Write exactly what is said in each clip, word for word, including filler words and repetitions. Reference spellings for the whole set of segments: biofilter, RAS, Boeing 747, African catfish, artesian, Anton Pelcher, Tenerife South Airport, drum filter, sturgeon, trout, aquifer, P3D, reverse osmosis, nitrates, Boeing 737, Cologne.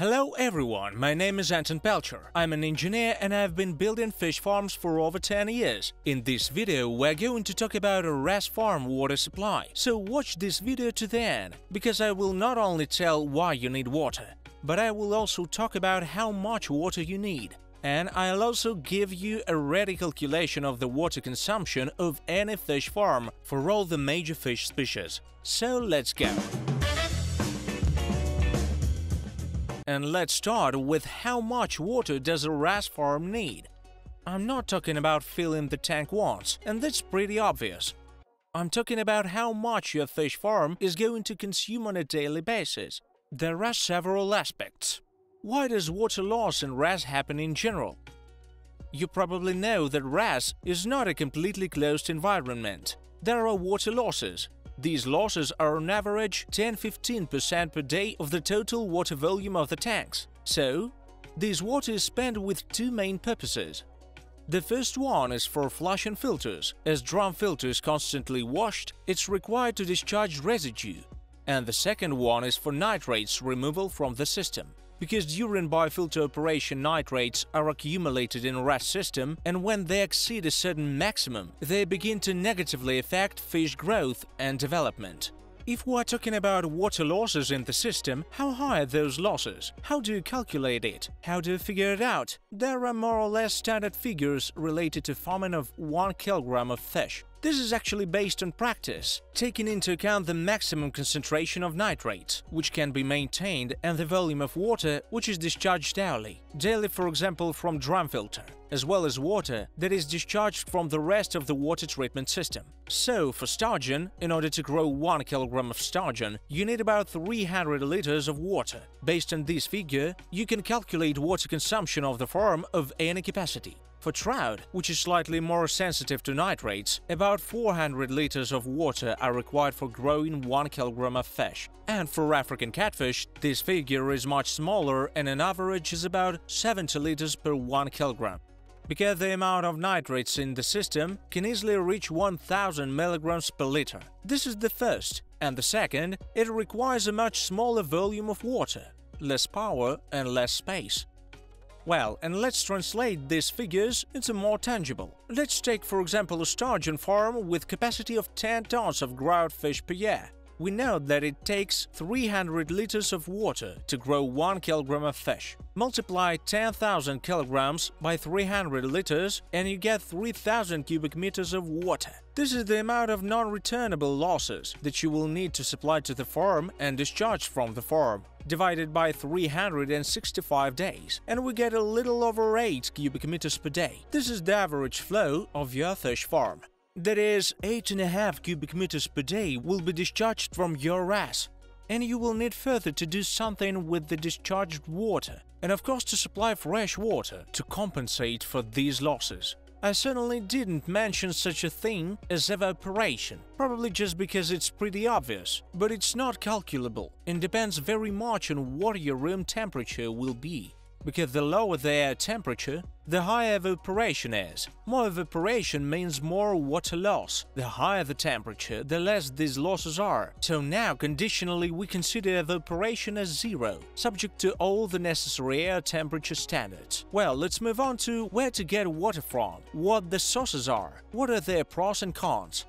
Hello everyone, my name is Anton Pelcher. I'm an engineer and I've been building fish farms for over ten years. In this video we're going to talk about a R A S farm water supply. So watch this video to the end, because I will not only tell why you need water, but I will also talk about how much water you need. And I'll also give you a ready calculation of the water consumption of any fish farm for all the major fish species. So let's go! And let's start with how much water does a R A S farm need. I'm not talking about filling the tank once, and that's pretty obvious. I'm talking about how much your fish farm is going to consume on a daily basis. There are several aspects. Why does water loss in R A S happen in general? You probably know that R A S is not a completely closed environment. There are water losses. These losses are on average ten to fifteen percent per day of the total water volume of the tanks. So, this water is spent with two main purposes. The first one is for flushing filters. As drum filter is constantly washed, it's required to discharge residue. And the second one is for nitrates removal from the system. Because during biofilter operation nitrates are accumulated in R A S system, and when they exceed a certain maximum, they begin to negatively affect fish growth and development. If we are talking about water losses in the system, how high are those losses? How do you calculate it? How do you figure it out? There are more or less standard figures related to farming of one kilogram of fish. This is actually based on practice, taking into account the maximum concentration of nitrates, which can be maintained, and the volume of water which is discharged daily, daily for example from drum filter, as well as water that is discharged from the rest of the water treatment system. So, for sturgeon, in order to grow one kilogram of sturgeon, you need about three hundred liters of water. Based on this figure, you can calculate water consumption of the farm of any capacity. For trout, which is slightly more sensitive to nitrates, about four hundred liters of water are required for growing one kilogram of fish. And for African catfish, this figure is much smaller and on average is about seventy liters per one kilogram. Because the amount of nitrates in the system can easily reach one thousand milligrams per liter. This is the first. And the second, it requires a much smaller volume of water, less power and less space. Well, and let's translate these figures into more tangible. Let's take, for example, a sturgeon farm with capacity of ten tons of ground fish per year. We know that it takes three hundred liters of water to grow one kilogram of fish. Multiply ten thousand kilograms by three hundred liters and you get three thousand cubic meters of water. This is the amount of non-returnable losses that you will need to supply to the farm and discharge from the farm, divided by three hundred sixty-five days, and we get a little over eight cubic meters per day. This is the average flow of your fish farm. That is, eight point five cubic meters per day will be discharged from your R A S, and you will need further to do something with the discharged water, and of course to supply fresh water to compensate for these losses. I certainly didn't mention such a thing as evaporation, probably just because it's pretty obvious, but it's not calculable and depends very much on what your room temperature will be, because the lower the air temperature, the higher evaporation is. More evaporation means more water loss. The higher the temperature, the less these losses are. So now, conditionally, we consider evaporation as zero, subject to all the necessary air temperature standards. Well, let's move on to where to get water from, what the sources are, what are their pros and cons.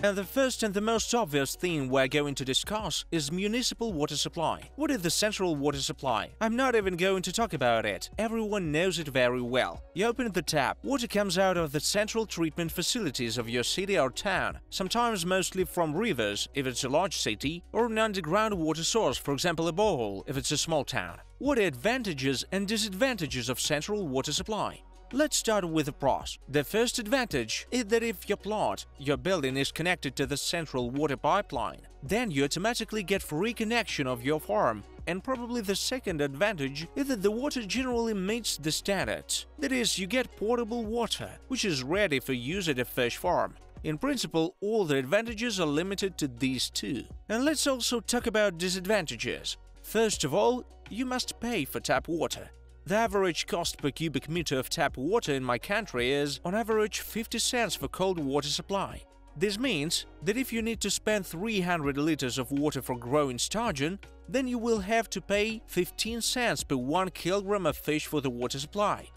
And the first and the most obvious thing we're going to discuss is municipal water supply. What is the central water supply? I'm not even going to talk about it, everyone knows it very well. You open the tap, water comes out of the central treatment facilities of your city or town, sometimes mostly from rivers if it's a large city, or an underground water source, for example a borehole if it's a small town. What are advantages and disadvantages of central water supply? Let's start with the pros. The first advantage is that if your plot, your building is connected to the central water pipeline, then you automatically get free connection of your farm. And probably the second advantage is that the water generally meets the standards. That is, you get portable water, which is ready for use at a fish farm. In principle, all the advantages are limited to these two. And let's also talk about disadvantages. First of all, you must pay for tap water. The average cost per cubic meter of tap water in my country is, on average, fifty cents for cold water supply. This means that if you need to spend three hundred liters of water for growing sturgeon, then you will have to pay fifteen cents per one kilogram of fish for the water supply.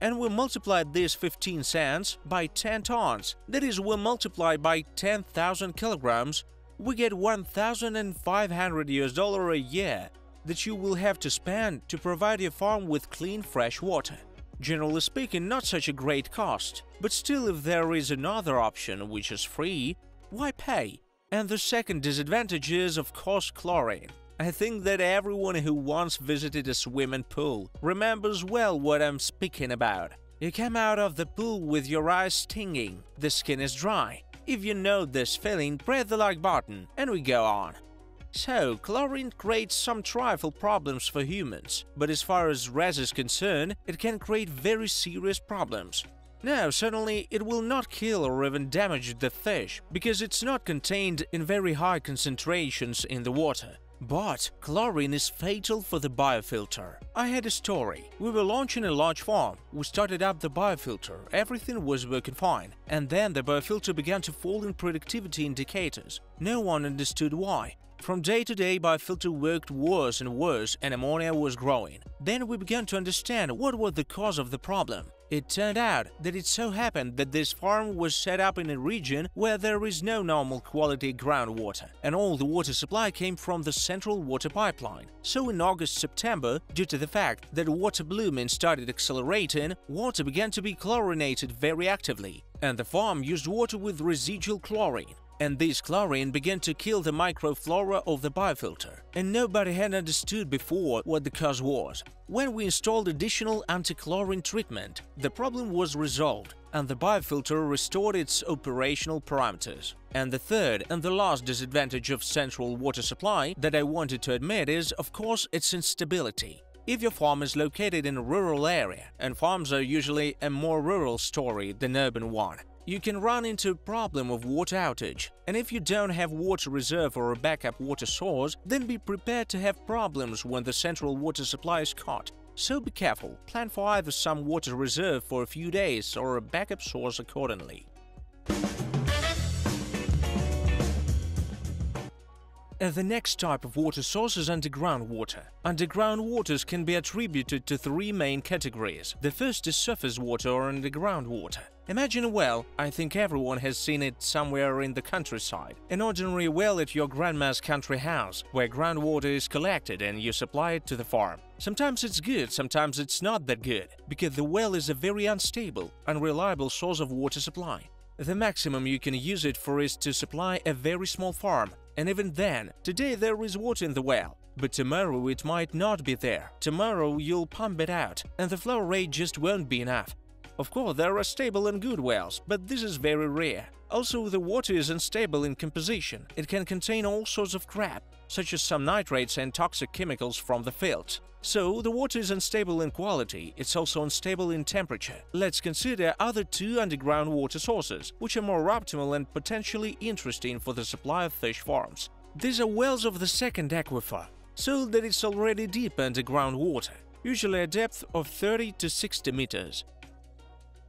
And we multiplied this fifteen cents by ten tons, that is, we multiply by ten thousand kilograms, we get one thousand five hundred U S dollars a year that you will have to spend to provide your farm with clean fresh water. Generally speaking, not such a great cost, but still, if there is another option which is free, why pay? And the second disadvantage is, of course, chlorine. I think that everyone who once visited a swimming pool remembers well what I'm speaking about. You come out of the pool with your eyes stinging, the skin is dry. If you know this feeling, press the like button, and we go on. So, chlorine creates some trifle problems for humans, but as far as R A S is concerned, it can create very serious problems. Now, certainly, it will not kill or even damage the fish, because it's not contained in very high concentrations in the water. But chlorine is fatal for the biofilter. I had a story. We were launching a large farm, we started up the biofilter, everything was working fine, and then the biofilter began to fall in productivity indicators. No one understood why. From day to day, biofilter worked worse and worse, and ammonia was growing. Then we began to understand what was the cause of the problem. It turned out that it so happened that this farm was set up in a region where there is no normal quality groundwater, and all the water supply came from the central water pipeline. So in August-September, due to the fact that water blooming started accelerating, water began to be chlorinated very actively, and the farm used water with residual chlorine. And this chlorine began to kill the microflora of the biofilter, and nobody had understood before what the cause was. When we installed additional anti-chlorine treatment, the problem was resolved, and the biofilter restored its operational parameters. And the third and the last disadvantage of central water supply that I wanted to admit is, of course, its instability. If your farm is located in a rural area, and farms are usually a more rural story than urban one, you can run into a problem of water outage, and if you don't have water reserve or a backup water source, then be prepared to have problems when the central water supply is cut. So be careful, plan for either some water reserve for a few days or a backup source accordingly. And the next type of water source is underground water. Underground waters can be attributed to three main categories. The first is surface water or underground water. Imagine a well, I think everyone has seen it somewhere in the countryside. An ordinary well at your grandma's country house, where groundwater is collected and you supply it to the farm. Sometimes it's good, sometimes it's not that good, because the well is a very unstable, unreliable source of water supply. The maximum you can use it for is to supply a very small farm, and even then, today there is water in the well, but tomorrow it might not be there. Tomorrow you'll pump it out, and the flow rate just won't be enough. Of course, there are stable and good wells, but this is very rare. Also, the water is unstable in composition. It can contain all sorts of crap, such as some nitrates and toxic chemicals from the fields. So, the water is unstable in quality, it's also unstable in temperature. Let's consider other two underground water sources, which are more optimal and potentially interesting for the supply of fish farms. These are wells of the second aquifer, so that it's already deep underground water, usually a depth of thirty to sixty meters.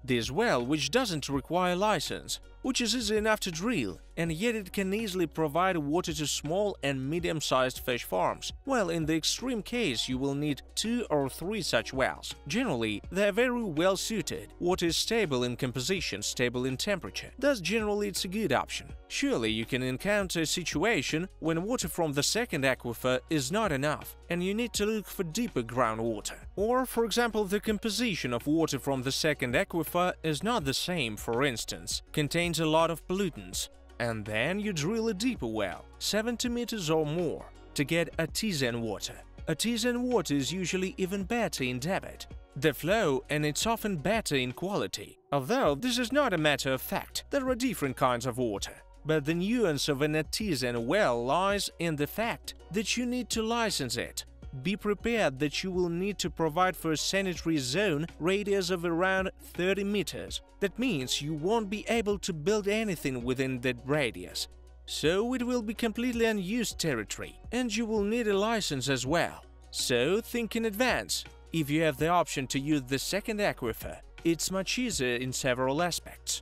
This well, which doesn't require license, which is easy enough to drill, and yet it can easily provide water to small and medium-sized fish farms. Well, in the extreme case, you will need two or three such wells. Generally, they are very well suited. Water is stable in composition, stable in temperature. Thus, generally, it's a good option. Surely, you can encounter a situation when water from the second aquifer is not enough, and you need to look for deeper groundwater. Or, for example, the composition of water from the second aquifer is not the same, for instance, contains a lot of pollutants, and then you drill a deeper well, seventy meters or more, to get artesian water. Artesian water is usually even better in debit, the flow, and it's often better in quality. Although this is not a matter of fact, there are different kinds of water. But the nuance of an artesian well lies in the fact that you need to license it. Be prepared that you will need to provide for a sanitary zone radius of around thirty meters. That means you won't be able to build anything within that radius. So it will be completely unused territory, and you will need a license as well. So think in advance. If you have the option to use the second aquifer, it's much easier in several aspects.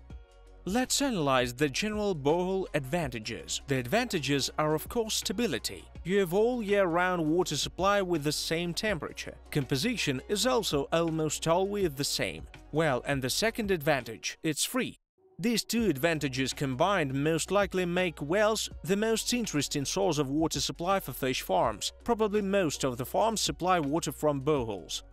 Let's analyze the general borehole advantages. The advantages are, of course, stability. You have all year-round water supply with the same temperature. Composition is also almost always the same. Well, and the second advantage – it's free. These two advantages combined most likely make wells the most interesting source of water supply for fish farms. Probably most of the farms supply water from boreholes.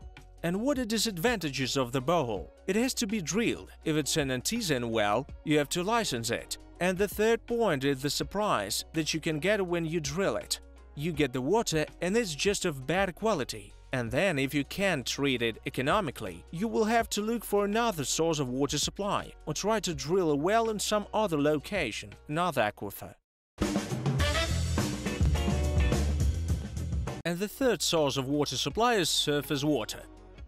And what are disadvantages of the borehole? It has to be drilled. If it's an artesian well, you have to license it. And the third point is the surprise that you can get when you drill it. You get the water and it's just of bad quality. And then, if you can't treat it economically, you will have to look for another source of water supply or try to drill a well in some other location, another aquifer. And the third source of water supply is surface water,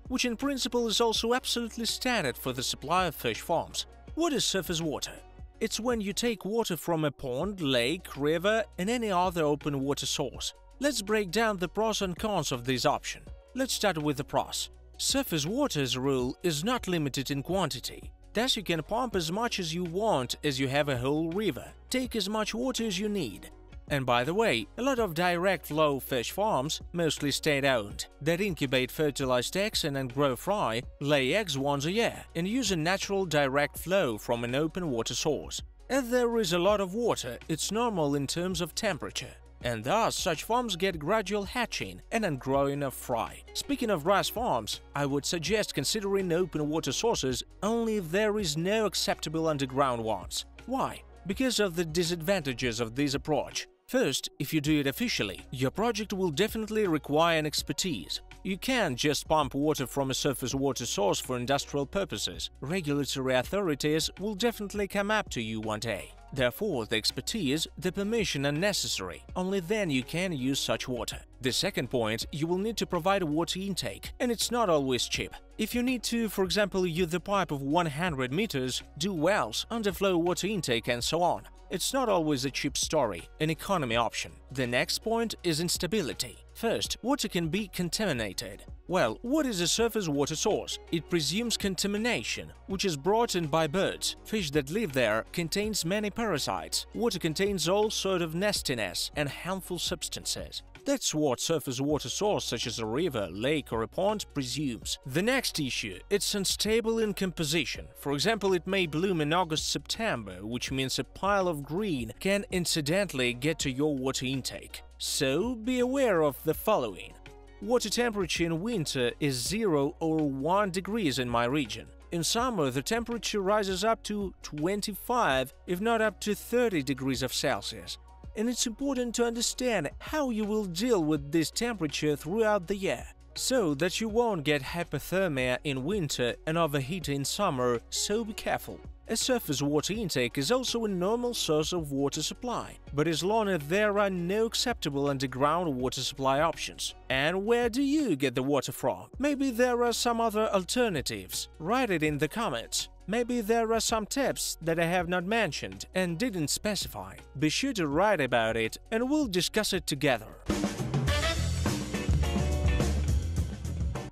which in principle is also absolutely standard for the supply of fish farms. What is surface water? It's when you take water from a pond, lake, river and any other open water source. Let's break down the pros and cons of this option. Let's start with the pros. Surface water, as a rule, is not limited in quantity. Thus, you can pump as much as you want as you have a whole river, take as much water as you need. And by the way, a lot of direct flow fish farms, mostly state-owned, that incubate fertilized eggs and then grow fry, lay eggs once a year and use a natural direct flow from an open water source. As there is a lot of water, it's normal in terms of temperature. And thus, such farms get gradual hatching and then growing of fry. Speaking of R A S farms, I would suggest considering open water sources only if there is no acceptable underground ones. Why? Because of the disadvantages of this approach. First, if you do it officially, your project will definitely require an expertise. You can't just pump water from a surface water source for industrial purposes. Regulatory authorities will definitely come up to you one day. Therefore, the expertise, the permission are necessary. Only then you can use such water. The second point, you will need to provide water intake, and it's not always cheap. If you need to, for example, use the pipe of one hundred meters, do wells, underflow water intake and so on. It's not always a cheap story, an economy option. The next point is instability. First, water can be contaminated. Well, what is a surface water source? It presumes contamination, which is brought in by birds. Fish that live there contains many parasites. Water contains all sort of nastiness and harmful substances. That's what surface water source such as a river, lake or a pond presumes. The next issue – it's unstable in composition. For example, it may bloom in August-September, which means a pile of green can incidentally get to your water intake. So, be aware of the following. Water temperature in winter is zero or one degrees in my region. In summer, the temperature rises up to twenty-five, if not up to thirty degrees of Celsius. And it's important to understand how you will deal with this temperature throughout the year, so that you won't get hypothermia in winter and overheat in summer, so be careful. A surface water intake is also a normal source of water supply, but as long as there are no acceptable underground water supply options. And where do you get the water from? Maybe there are some other alternatives. Write it in the comments. Maybe there are some tips that I have not mentioned and didn't specify. Be sure to write about it and we'll discuss it together.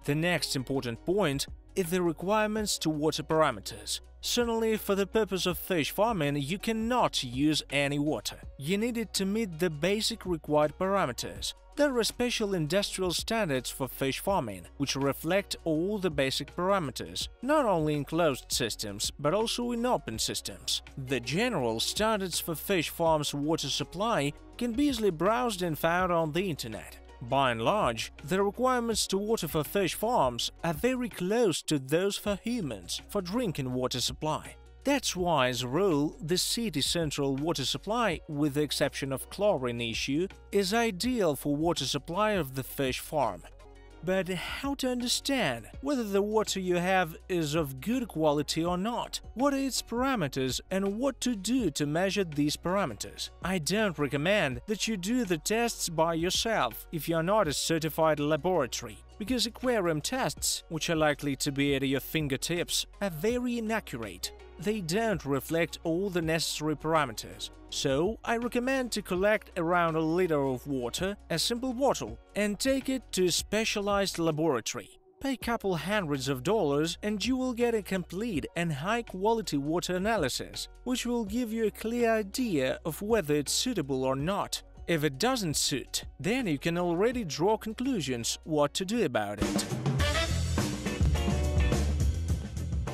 The next important point is the requirements to water parameters. Certainly, for the purpose of fish farming, you cannot use any water. You need it to meet the basic required parameters. There are special industrial standards for fish farming, which reflect all the basic parameters, not only in closed systems, but also in open systems. The general standards for fish farms' water supply can be easily browsed and found on the internet. By and large, the requirements to water for fish farms are very close to those for humans for drinking water supply. That's why, as a rule, the city central water supply, with the exception of chlorine issue, is ideal for water supply of the fish farm. But how to understand whether the water you have is of good quality or not? What are its parameters and what to do to measure these parameters? I don't recommend that you do the tests by yourself if you are not a certified laboratory, because aquarium tests, which are likely to be at your fingertips, are very inaccurate. They don't reflect all the necessary parameters. So, I recommend to collect around a liter of water, a simple bottle, and take it to a specialized laboratory. Pay couple hundreds of dollars and you will get a complete and high-quality water analysis, which will give you a clear idea of whether it's suitable or not. If it doesn't suit, then you can already draw conclusions what to do about it.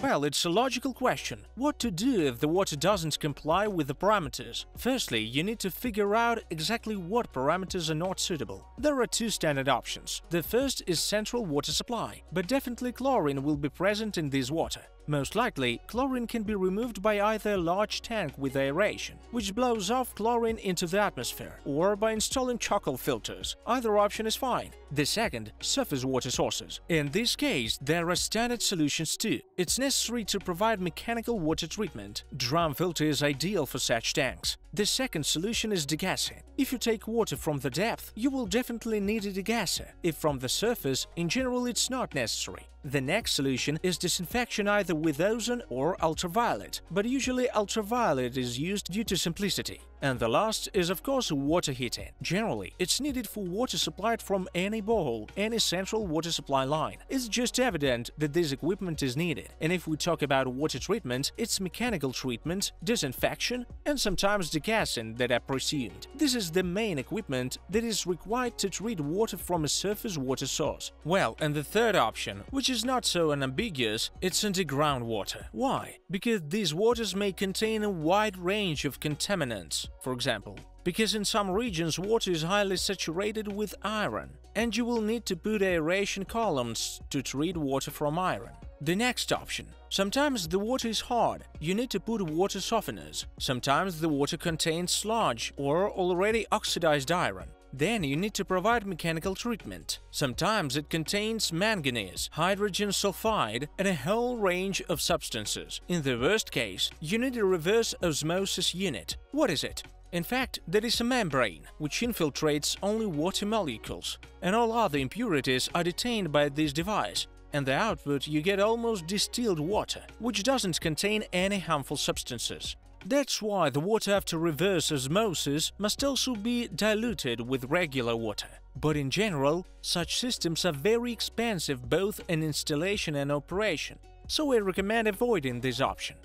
Well, it's a logical question. What to do if the water doesn't comply with the parameters? Firstly, you need to figure out exactly what parameters are not suitable. There are two standard options. The first is central water supply, but definitely chlorine will be present in this water. Most likely, chlorine can be removed by either a large tank with aeration, which blows off chlorine into the atmosphere, or by installing charcoal filters. Either option is fine. The second, surface water sources. In this case, there are standard solutions too. It's necessary to provide mechanical water treatment. Drum filter is ideal for such tanks. The second solution is degassing. If you take water from the depth, you will definitely need a degasser. If from the surface, in general, it's not necessary. The next solution is disinfection either with ozone or ultraviolet, but usually ultraviolet is used due to simplicity. And the last is, of course, water heating. Generally, it's needed for water supplied from any borehole, any central water supply line. It's just evident that this equipment is needed. And if we talk about water treatment, it's mechanical treatment, disinfection, and sometimes degassing that are presumed. This is the main equipment that is required to treat water from a surface water source. Well, and the third option, which is not so unambiguous, it's underground water. Why? Because these waters may contain a wide range of contaminants. For example, because in some regions water is highly saturated with iron, and you will need to put aeration columns to treat water from iron. The next option. Sometimes the water is hard, you need to put water softeners. Sometimes the water contains sludge or already oxidized iron. Then you need to provide mechanical treatment. Sometimes it contains manganese, hydrogen sulfide, and a whole range of substances. In the worst case, you need a reverse osmosis unit. What is it? In fact, there is a membrane, which infiltrates only water molecules, and all other impurities are detained by this device. And the output you get almost distilled water, which doesn't contain any harmful substances. That's why the water after reverse osmosis must also be diluted with regular water. But in general, such systems are very expensive both in installation and operation, so I recommend avoiding this option.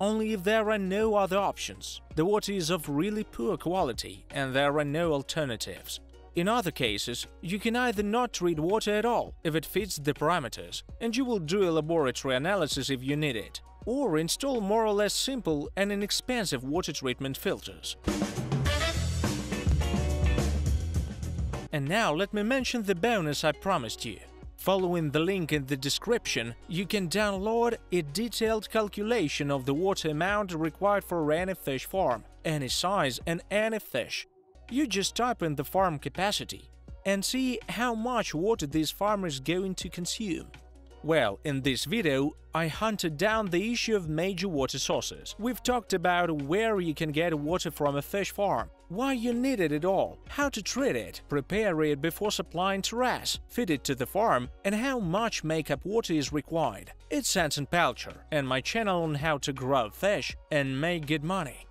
Only if there are no other options, the water is of really poor quality and there are no alternatives. In other cases, you can either not treat water at all if it fits the parameters, and you will do a laboratory analysis if you need it, or install more or less simple and inexpensive water treatment filters. And now let me mention the bonus I promised you. Following the link in the description, you can download a detailed calculation of the water amount required for any fish farm, any size and any fish. You just type in the farm capacity and see how much water this farm is going to consume. Well, in this video, I hunted down the issue of major water sources. We've talked about where you can get water from a fish farm, why you need it at all, how to treat it, prepare it before supplying to R A S, feed it to the farm, and how much makeup water is required. It's Anton Pelcher and my channel on how to grow fish and make good money.